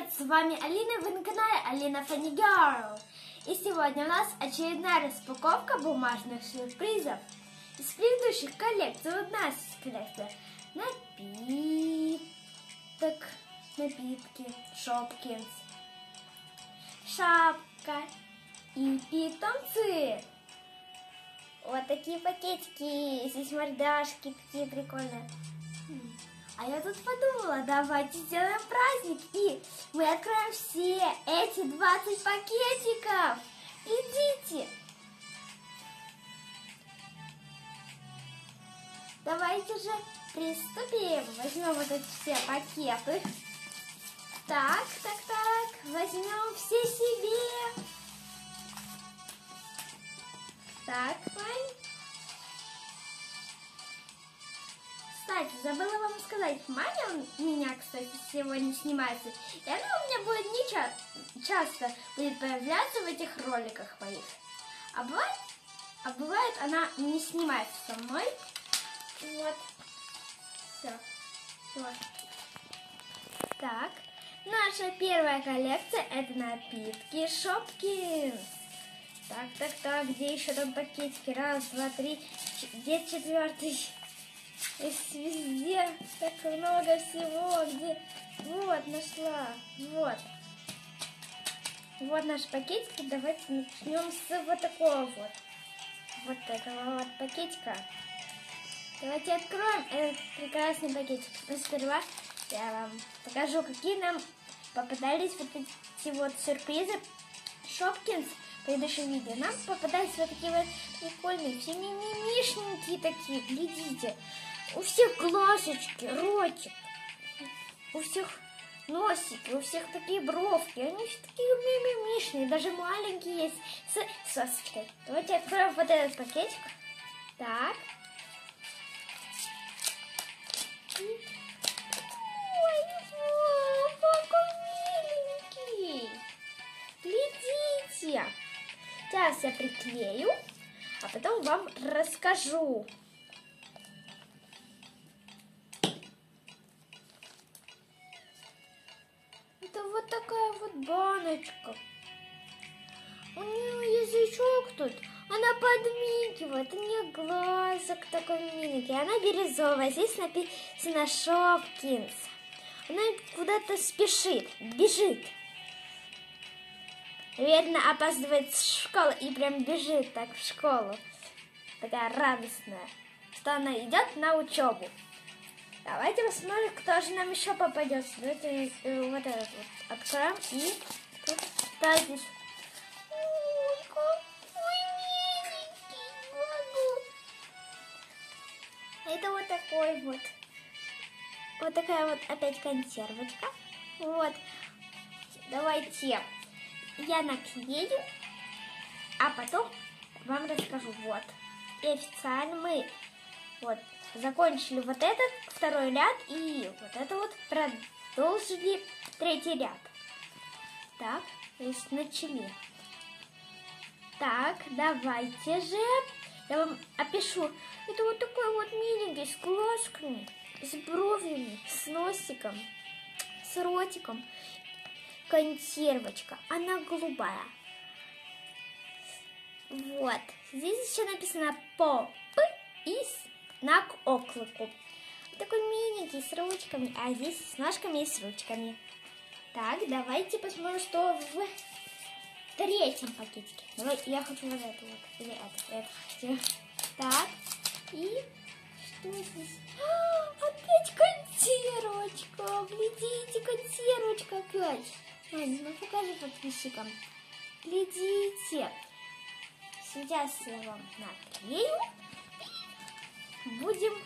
привет! С вами Алина, вы на канале Алина Funny Girl. И сегодня у нас очередная распаковка бумажных сюрпризов из предыдущих коллекций. Вот у нас коллекция напитки, Shopkins, шапка и питомцы. Вот такие пакетики, здесь мордашки, такие прикольные. А я тут подумала, давайте сделаем праздник, и мы откроем все эти 20 пакетиков. Идите! Давайте же приступим. Возьмем вот эти все пакеты. Так. Возьмем все себе. Так, Вань. Кстати, забыла вам сказать, Маня у меня, кстати, сегодня снимается, и она у меня будет не часто будет появляться в этих роликах моих. А бывает она не снимается со мной. Вот. Все. Так, наша первая коллекция — это напитки Shopkins. Так, где еще там пакетики? Раз, два, три, где четвертый? И везде так много всего, где... Вот, нашла. Вот наши пакетики. Давайте начнем с вот такого вот. Вот этого вот пакетика. Давайте откроем этот прекрасный пакетик. Но сперва я вам покажу, какие нам попадались вот эти вот сюрпризы Shopkins. В предыдущем видео нам попадались вот такие вот прикольные, все мимишненькие такие, глядите. У всех глазочки, ротик, у всех носики, у всех такие бровки, они все такие мимишные, даже маленькие есть с сосочкой. Давайте откроем вот этот пакетик. Так. Ой, какой миленький. Глядите. Сейчас я приклею, а потом вам расскажу. Это вот такая вот баночка. У нее язычок тут. Она подмигивает. У нее глазок такой миленький. Она бирюзовая. Здесь написано Shopkins. Она куда-то спешит. Бежит. Верно, опаздывает в школу и прям бежит так в школу. Такая радостная, что она идет на учебу. Давайте посмотрим, кто же нам еще попадется. Давайте вот этот вот откроем и тут ставим. Ой, какой миленький глазок. Это вот такой вот. Вот такая вот опять консервочка. Вот. Давайте я наклею, а потом вам расскажу. Вот. И официально мы вот закончили вот этот второй ряд и вот это вот продолжили третий ряд. Так, то есть начали. Так, давайте же я вам опишу. Это вот такой вот миленький с глазками, с бровями, с носиком, с ротиком. Консервочка, она голубая. Вот. Здесь еще написано «Поп» и знак оклику. Такой миленький с ручками, а здесь с ножками и с ручками. Так, давайте посмотрим, что в третьем пакетике. Давай, я хочу вот это вот. Или это хочу. Так, и что здесь? Опять консервочка. Глядите, консервочка опять. Ань, ну покажи подписчикам. Глядите. Сейчас я вам наклею. Будем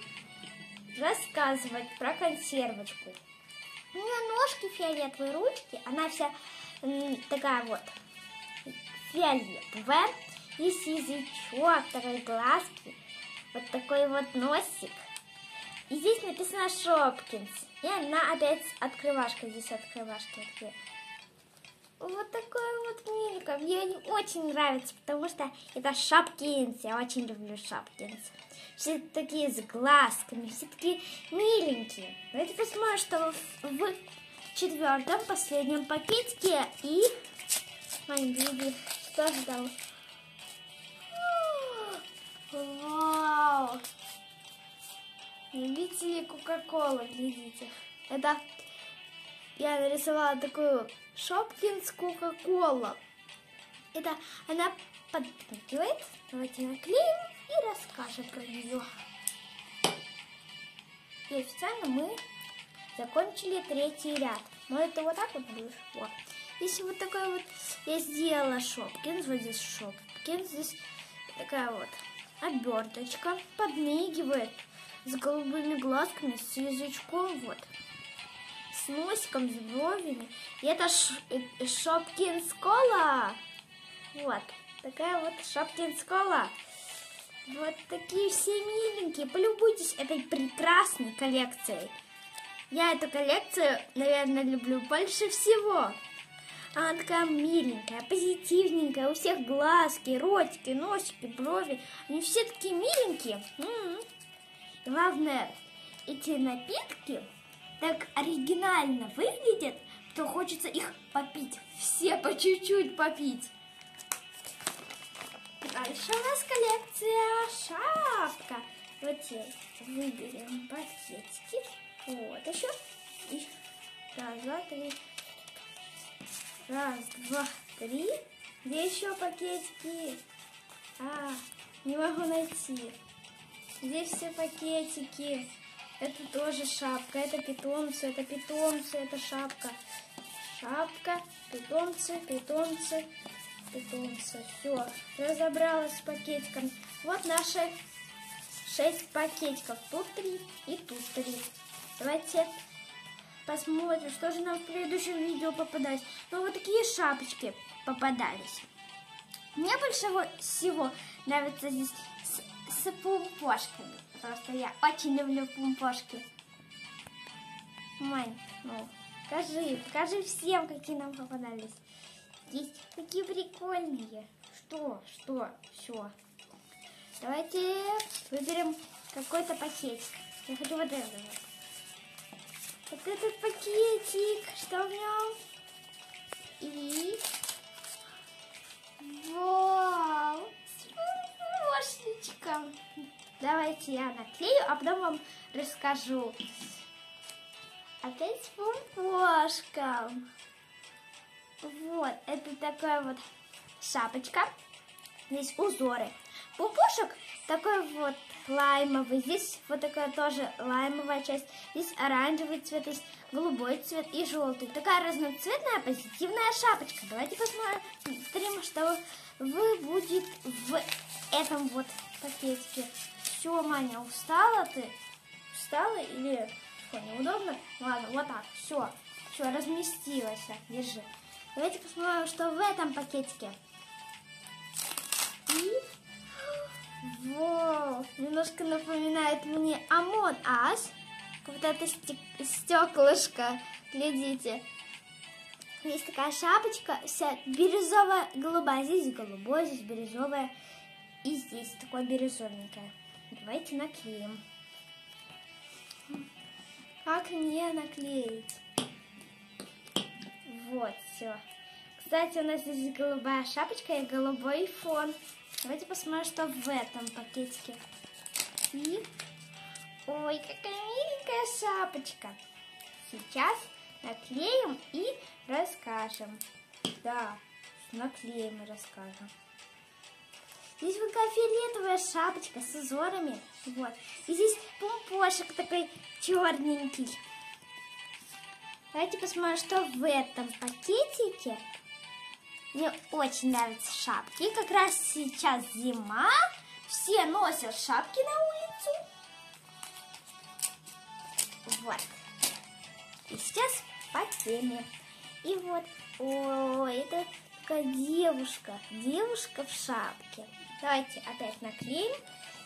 рассказывать про консервочку. У нее ножки фиолетовые, ручки. Она вся такая вот фиолетовая. Есть язычок, такой глазки. Вот такой вот носик. И здесь написано Shopkins. И она опять открывашка. Здесь открывашка. Вот такой вот миленькая. Мне очень нравится, потому что это Shopkins. Я очень люблю Shopkins. Все такие с глазками, все такие миленькие. Давайте посмотрим, что в в четвертом, последнем пакетике. И мои люди, что ждал? Вау! Любители Кока-Колы, глядите. Это я нарисовала такую Шопкинс Кока-Кола. Это она подпрыгивает. Давайте наклеим и расскажем про нее. И официально мы закончили третий ряд. Но это вот так вот будет. Вот. Если вот такой вот я сделала Шопкинс, вот здесь Шопкинс, здесь такая вот оберточка, подмигивает с голубыми глазками, с язычком, вот, с носиком, с бровями. И это Шопкинс Кола. Вот такая вот Шопкинс Кола. Вот такие все миленькие. Полюбуйтесь этой прекрасной коллекцией. Я эту коллекцию, наверное, люблю больше всего. Она такая миленькая, позитивненькая. У всех глазки, ротики, носики, брови. Они все такие миленькие. Главное, эти напитки так оригинально выглядят, что хочется их попить. Все по чуть-чуть попить. Дальше у нас коллекция шапка. Вот здесь выберем пакетики. Вот еще. И раз, два, три. Раз, два, три. Где еще пакетики? Не могу найти. Здесь все пакетики. Это тоже шапка. Это питомцы, это питомцы, это шапка. Шапка, питомцы, питомцы, питомцы. Все, разобралась с пакетиком. Вот наши 6 пакетиков. Тут 3 и тут 3. Давайте посмотрим, что же нам в предыдущем видео попадалось. Ну, вот такие шапочки попадались. Мне больше всего нравится здесь с пумпошками. Просто я очень люблю пумпошки. Мань, ну, покажи всем, какие нам попадались. Есть такие прикольные. Что, все. Давайте выберем какой-то пакетик. Я хочу вот этот. Вот этот пакетик. Что в нем? И... вау! Пумпошечка. Давайте я наклею, а потом вам расскажу. Опять с пумпошком. Вот, это такая вот шапочка. Здесь узоры. Пупушек такой вот лаймовый. Здесь вот такая тоже лаймовая часть. Здесь оранжевый цвет, есть голубой цвет и желтый. Такая разноцветная позитивная шапочка. Давайте посмотрим, что будет в этом вот пакетике. Все, Маня, устала ты? Устала или что, неудобно? Ладно, вот так, все, разместилась. Держи. Давайте посмотрим, что в этом пакетике. И... вау! Немножко напоминает мне Among Us. Вот это стеклышко. Глядите. Есть такая шапочка, вся бирюзово-голубая. Здесь голубой, здесь бирюзовая. И здесь такое бирюзовенькое. Давайте наклеим. Как мне наклеить? Вот, все. Кстати, у нас здесь голубая шапочка и голубой фон. Давайте посмотрим, что в этом пакетике. И... ой, какая миленькая шапочка. Сейчас наклеим и расскажем. Да, наклеим и расскажем. Здесь вот такая фиолетовая шапочка с узорами. Вот. И здесь пумпошек такой черненький. Давайте посмотрим, что в этом пакетике. Мне очень нравятся шапки. Как раз сейчас зима. Все носят шапки на улицу. Вот. И сейчас по теме. И вот. Ой, это такая девушка. Девушка в шапке. Давайте опять наклеим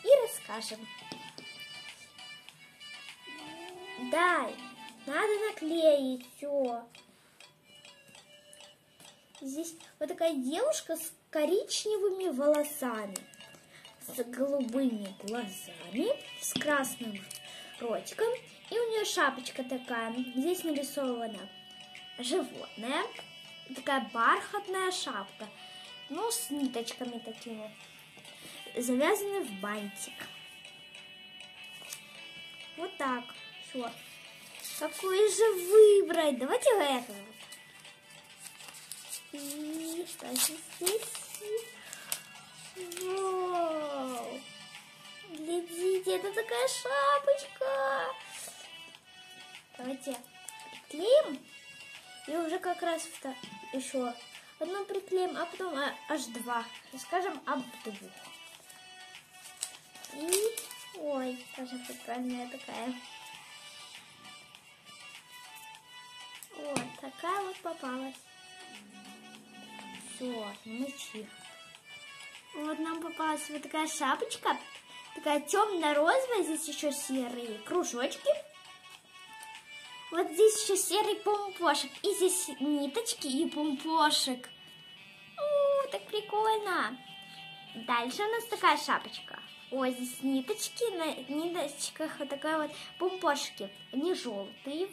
и расскажем. Дай. Надо наклеить все. Здесь вот такая девушка с коричневыми волосами, с голубыми глазами, с красным ротиком. И у нее шапочка такая. Здесь нарисована животное. Такая бархатная шапка. Ну, с ниточками такими. Завязаны в бантик. Вот так. Все. Какой же выбрать? Давайте этого. И что же здесь? Вау! Глядите, это такая шапочка. Давайте приклеим. И уже как раз еще одну приклеим, а потом аж два. Расскажем об двух. И, ой, тоже прикольная такая. Вот такая вот попалась. Все, мычи. Вот нам попалась вот такая шапочка. Такая темно-розовая, здесь еще серые кружочки. Вот здесь еще серый помпошек. И здесь ниточки и помпошек. У, так прикольно. Дальше у нас такая шапочка. Ой, здесь ниточки. На ниточках вот такая вот помпошки. Они желтые.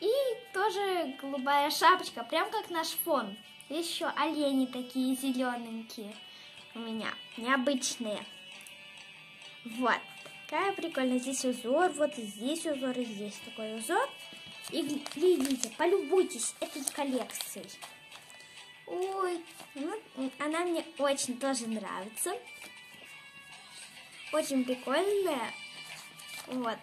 И тоже голубая шапочка. Прям как наш фон. Здесь еще олени такие зелененькие. У меня. Необычные. Вот. Такая прикольная. Здесь узор. Вот и здесь узор. И здесь такой узор. И глядите, полюбуйтесь этой коллекцией. Ой. Ну, она мне очень тоже нравится. Очень прикольная. Вот.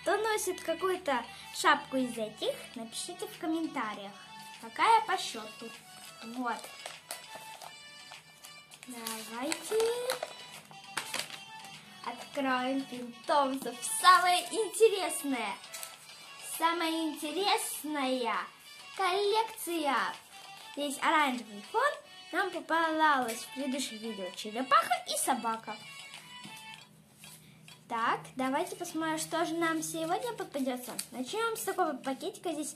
Кто носит какую-то шапку из этих, напишите в комментариях. Какая по счету. Вот. Давайте откроем пинтомзов. Самое интересное. Самая интересная коллекция. Здесь оранжевый фон. Нам попалась в предыдущем видео черепаха и собака. Так, давайте посмотрим, что же нам сегодня попадется. Начнем с такого пакетика. Здесь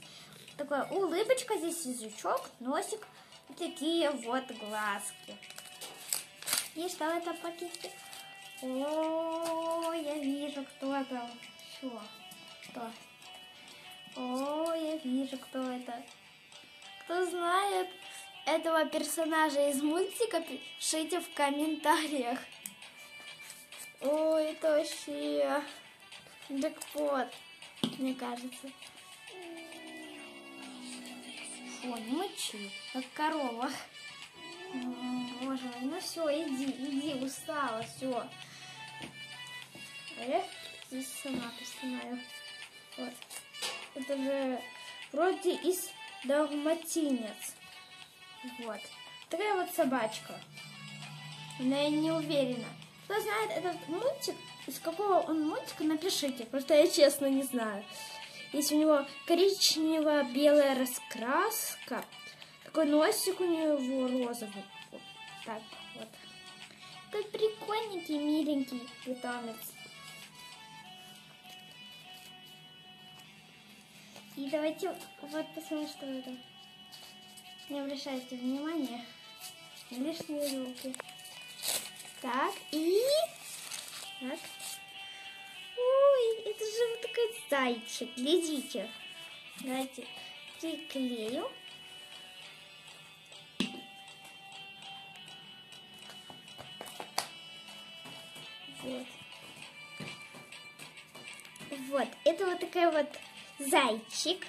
такая улыбочка, здесь язычок, носик и такие вот глазки. И что в этом пакетике? О, я вижу, кто это. Что? Что? О, я вижу, кто это. Кто знает этого персонажа из мультика, пишите в комментариях. Ой, это вообще джекпот, мне кажется. Фу, не мочи, как корова. Боже мой, ну все, иди, устала, все. Эх, здесь сама постановлю. Вот. Это же вроде из Далматинец. Вот. Такая вот собачка. Но я не уверена. Кто знает этот мультик, из какого он мультика, напишите. Просто я честно не знаю. Здесь у него коричнево-белая раскраска. Такой носик у него розовый. Вот так вот. Такой прикольненький, миленький питомец. И давайте вот посмотрим, что это. Не обращайте внимания на лишние руки. Так, и... Так. Ой, это же вот такой зайчик. Глядите. Давайте приклею. Вот. Вот. Это вот такой вот зайчик.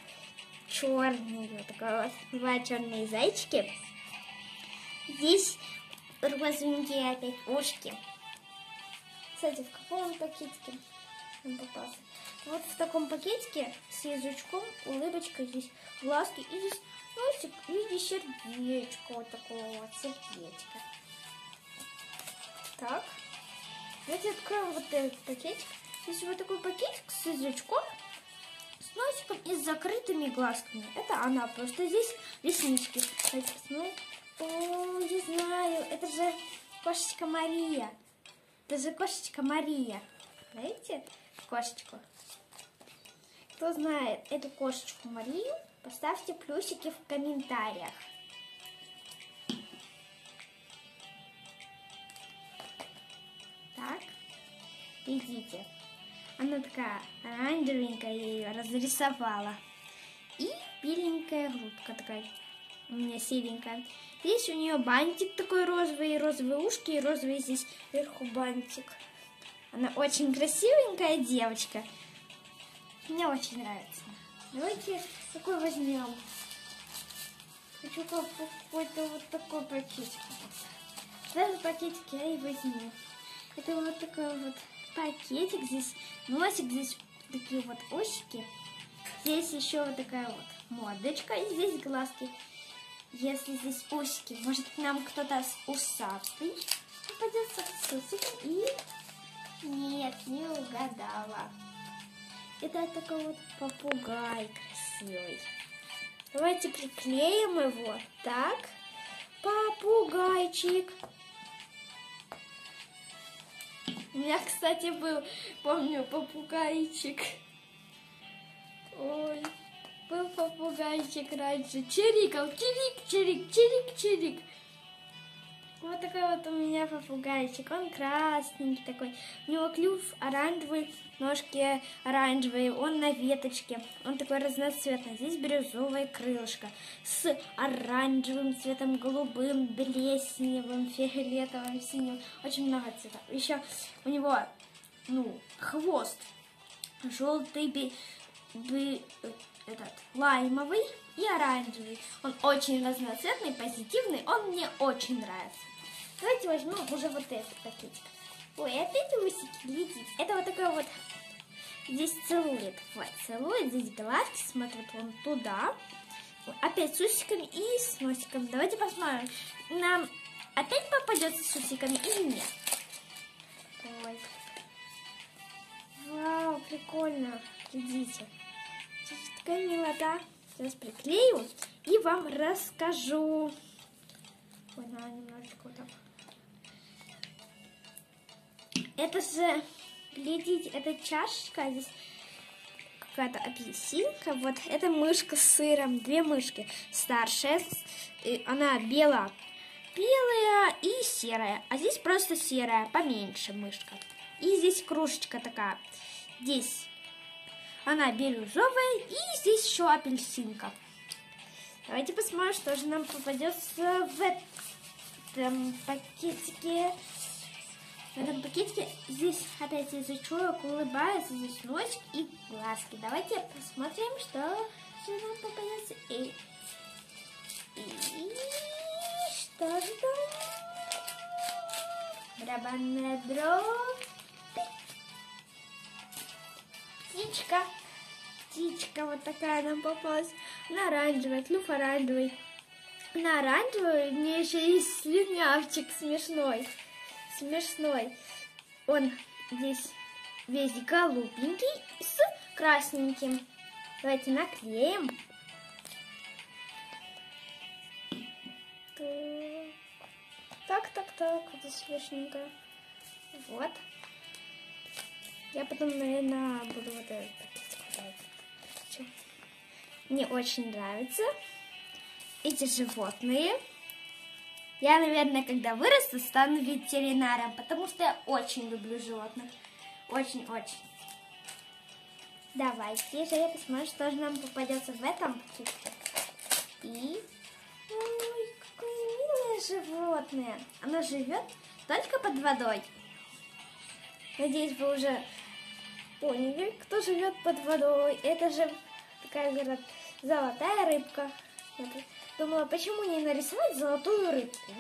Черный. Вот такой вот. Два черные зайчики. Здесь... розовенькие опять ушки. Кстати, в каком он пакетике он попался? Вот в таком пакетике с язычком, улыбочкой, здесь глазки, и здесь носик, и здесь сердечко, вот такого вот сердечка. Так, давайте откроем вот этот пакетик. Здесь вот такой пакетик с язычком, с носиком и с закрытыми глазками. Это она, просто здесь реснички. Давайте посмотрим. О, не знаю, это же кошечка Мария. Это же кошечка Мария. Знаете кошечку? Кто знает эту кошечку Марию, поставьте плюсики в комментариях. Так, видите? Она такая оранжевенькая, я ее разрисовала. И беленькая грудка такая, у меня серенькая. Здесь у нее бантик такой розовый, розовые ушки и розовый здесь вверху бантик. Она очень красивенькая девочка. Мне очень нравится. Давайте такой возьмем. Хочу какой-то вот такой пакетик. Сразу пакетик я и возьму. Это вот такой вот пакетик. Здесь носик, здесь такие вот усики. Здесь еще вот такая вот мордочка. И здесь глазки. Если здесь усики, может нам кто-то с усатый попадется с усиком. И нет, не угадала. Это такой вот попугай красивый. Давайте приклеим его так. Попугайчик. У меня, кстати, был, помню, попугайчик. Ой, был попугайчик раньше. Чирикал, чирик, чирик, чирик, чирик. Вот такой вот у меня попугайчик. Он красненький такой. У него клюв оранжевый, ножки оранжевые. Он на веточке. Он такой разноцветный. Здесь бирюзовое крылышко с оранжевым цветом, голубым, блесневым, фиолетовым, синим. Очень много цветов. Еще у него, ну, хвост желтый, этот, лаймовый и оранжевый. Он очень разноцветный, позитивный. Он мне очень нравится. Давайте возьмем уже вот этот пакетик. Ой, опять усики летит. Это вот такой вот. Здесь целует. Вот, целует. Здесь глазки смотрят вон туда. Опять с усиками и с носиком. Давайте посмотрим. Нам опять попадется с усиками или нет. Ой. Вау, прикольно. Глядите. Такая милота. Сейчас приклею и вам расскажу. Ой, надо немножечко вот так. Это же, глядите, это чашечка, здесь какая-то апельсинка. Вот это мышка с сыром, две мышки. Старшая, она белая и серая. А здесь просто серая, поменьше мышка. И здесь кружечка такая. Здесь она бирюзовая, и здесь еще апельсинка. Давайте посмотрим, что же нам попадется в этом пакетике. В этом пакетике здесь опять язычок улыбается, здесь носик и глазки. Давайте посмотрим, что же нам попадется. И что же там? Барабанная дробь. Птичка. Птичка вот такая нам попалась. Она оранжевая, клюв оранжевый. Она оранжевая, у нее еще есть слюнявчик смешной. Смешной. Он здесь весь голубенький с красненьким. Давайте наклеим. Так. Это смешненько. Вот. Я потом, наверное, буду вот этот пакетик. Мне очень нравятся эти животные. Я, наверное, когда вырасту, стану ветеринаром, потому что я очень люблю животных. Очень-очень. Давайте же я посмотрю, что же нам попадется в этом пакетике. И... Ой, какое милое животное. Оно живет только под водой. Надеюсь, вы уже поняли, кто живет под водой. Это же такая, говорят, золотая рыбка. Я думала, почему не нарисовать золотую рыбку?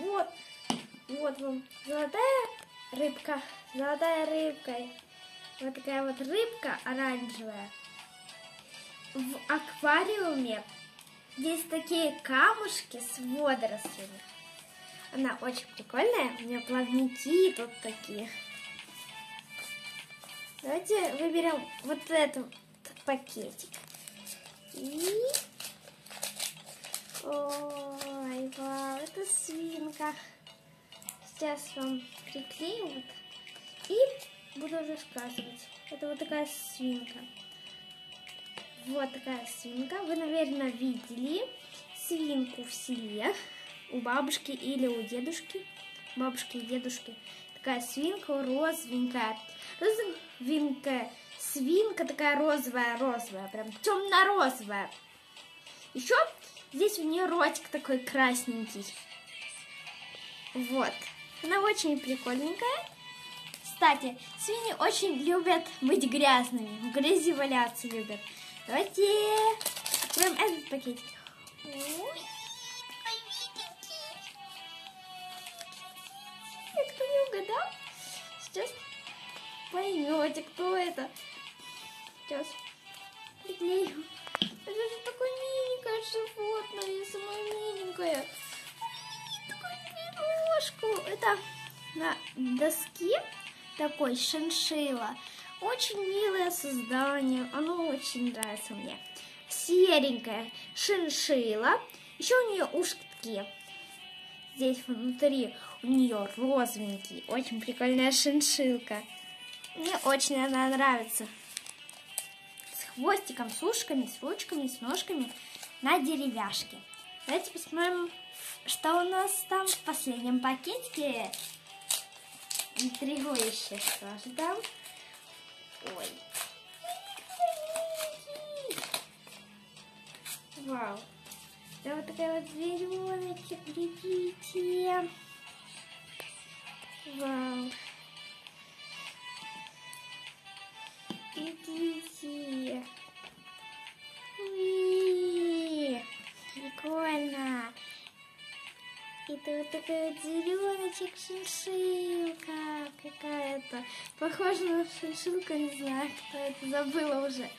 Вот вам золотая рыбка. Золотая рыбка. Вот такая вот рыбка оранжевая. В аквариуме есть такие камушки с водорослями. Она очень прикольная. У меня плавники тут такие. Давайте выберем вот этот пакетик. И... Ой, вау, это свинка. Сейчас вам приклею вот. И буду рассказывать. Это вот такая свинка. Вот такая свинка. Вы, наверное, видели свинку в селе у бабушки или у дедушки. Бабушки и дедушки. Такая свинка розовенькая. Розовенькая свинка, такая розовая, прям темно-розовая. Еще здесь у нее ротик такой красненький. Вот. Она очень прикольненькая. Кстати, свиньи очень любят быть грязными. В грязи валяться любят. Давайте откроем этот пакетик. Ой, такой миленький. Я кто не угадал? Сейчас поймете, кто это. Сейчас приклею. Это же такое миленькое животное, самое миленькое. Такую пирожку. Это на доске такой шиншилла. Очень милое создание. Оно очень нравится мне. Серенькая шиншилла. Еще у нее ушки такие. Здесь внутри у нее розовенький. Очень прикольная шиншилка. Мне очень она нравится. С хвостиком, с ушками, с ручками, с ножками на деревяшке. Давайте посмотрим, что у нас там в последнем пакетике. Интригующе, что же там. Ой. Вау. Да вот такая вот звереночка, глядите. Вау. Глядите. Уи. Прикольно. Это вот такая вот зеленочек шиншилка какая-то. Похоже на шиншилку, не знаю, кто это, забыла уже.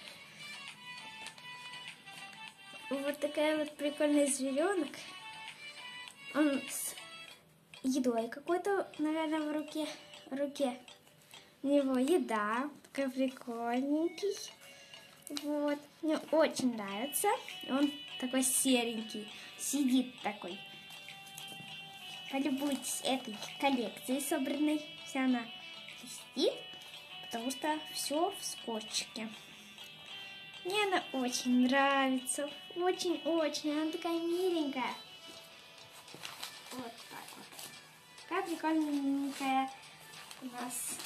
Вот такая вот прикольная зверенок. Он с едой какой-то, наверное, в руке. У него еда. Такой прикольненький. Вот. Мне очень нравится. Он такой серенький. Сидит такой. Полюбуйтесь этой коллекцией собранной. Вся она блестит, потому что все в скотчике. Мне она очень нравится. Очень-очень. Она такая миленькая. Вот так вот. Такая прикольненькая у нас.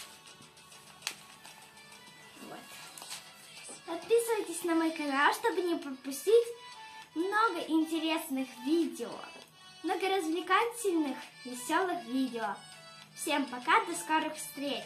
Вот. Подписывайтесь на мой канал, чтобы не пропустить много интересных видео. Много развлекательных, веселых видео. Всем пока, до скорых встреч!